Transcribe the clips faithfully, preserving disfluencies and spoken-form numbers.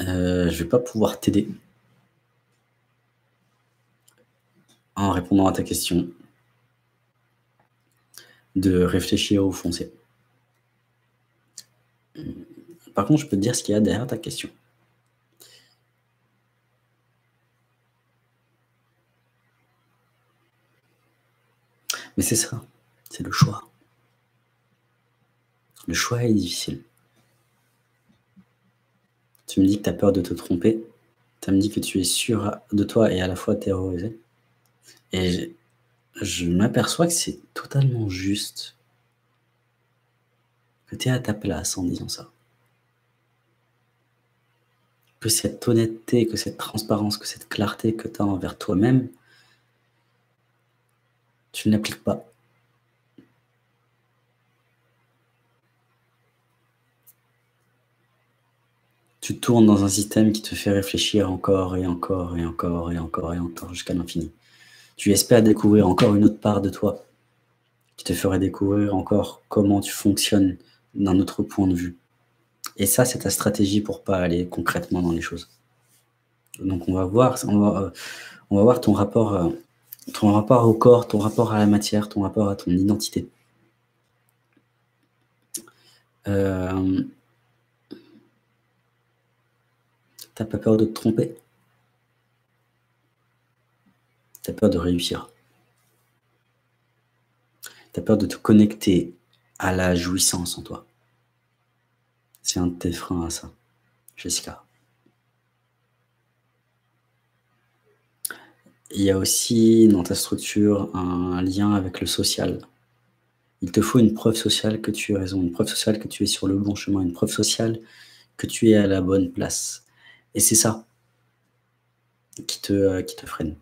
Euh, je ne vais pas pouvoir t'aider en répondant à ta question de réfléchir au foncé. Par contre, je peux te dire ce qu'il y a derrière ta question. Mais c'est ça, c'est le choix. Le choix est difficile. Tu me dis que tu as peur de te tromper. Tu me dis que tu es sûr de toi et à la fois terrorisé. Et je, je m'aperçois que c'est totalement juste. Que tu es à ta place en disant ça. Que cette honnêteté, que cette transparence, que cette clarté que tu as envers toi-même, tu ne l'appliques pas. Tu tournes dans un système qui te fait réfléchir encore et encore et encore et encore et encore jusqu'à l'infini. Tu espères découvrir encore une autre part de toi qui te ferait découvrir encore comment tu fonctionnes d'un autre point de vue. Et ça, c'est ta stratégie pour ne pas aller concrètement dans les choses. Donc on va voir, on va, on va voir ton rapport, ton rapport au corps, ton rapport à la matière, ton rapport à ton identité. Euh... T'as pas peur de te tromper. T'as peur de réussir. T'as peur de te connecter à la jouissance en toi. C'est un de tes freins à ça, Jessica. Il y a aussi dans ta structure un lien avec le social. Il te faut une preuve sociale que tu as raison, une preuve sociale que tu es sur le bon chemin, une preuve sociale que tu es à la bonne place. Et c'est ça qui te, euh, qui te freine.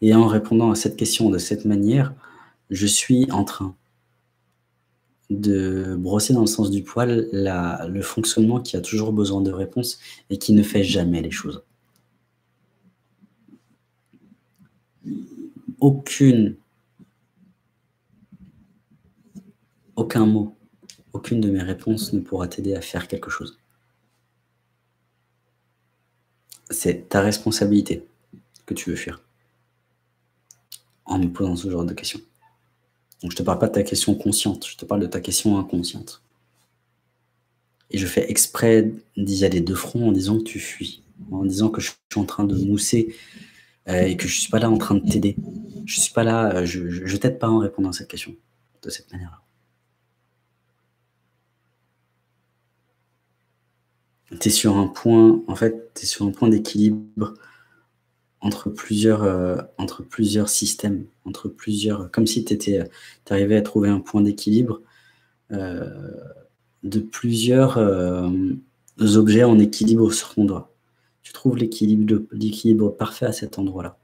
Et en répondant à cette question de cette manière, je suis en train de brosser dans le sens du poil la, le fonctionnement qui a toujours besoin de réponse et qui ne fait jamais les choses. Aucune, aucun mot, aucune de mes réponses ne pourra t'aider à faire quelque chose. C'est ta responsabilité que tu veux fuir en me posant ce genre de questions. Donc je ne te parle pas de ta question consciente, je te parle de ta question inconsciente. Et je fais exprès d'y aller de front en disant que tu fuis, en disant que je suis en train de mousser euh, et que je ne suis pas là en train de t'aider. Je ne suis pas là, je ne t'aide pas en répondant à cette question de cette manière-là. T'es sur un point, en fait, t'es sur un point d'équilibre entre plusieurs, euh, entre plusieurs systèmes, entre plusieurs, comme si t'étais, t'arrivais à trouver un point d'équilibre euh, de plusieurs euh, objets en équilibre sur ton doigt. Tu trouves l'équilibre, l'équilibre parfait à cet endroit-là.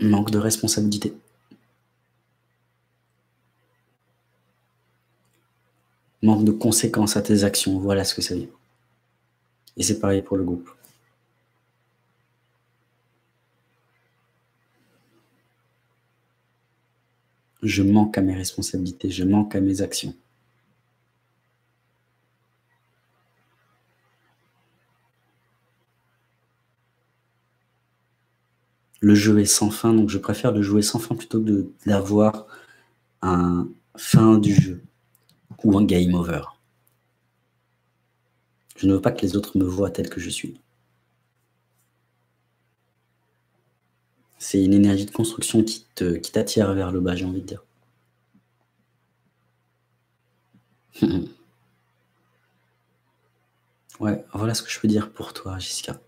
Manque de responsabilité. Manque de conséquences à tes actions, voilà ce que ça vient. Et c'est pareil pour le groupe. Je manque à mes responsabilités, je manque à mes actions. Le jeu est sans fin, donc je préfère le jouer sans fin plutôt que d'avoir un fin du jeu. Ou un game over. Je ne veux pas que les autres me voient tel que je suis. C'est une énergie de construction qui te, qui t'attire vers le bas, j'ai envie de dire. Ouais, voilà ce que je peux dire pour toi, Jessica.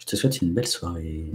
Je te souhaite une belle soirée.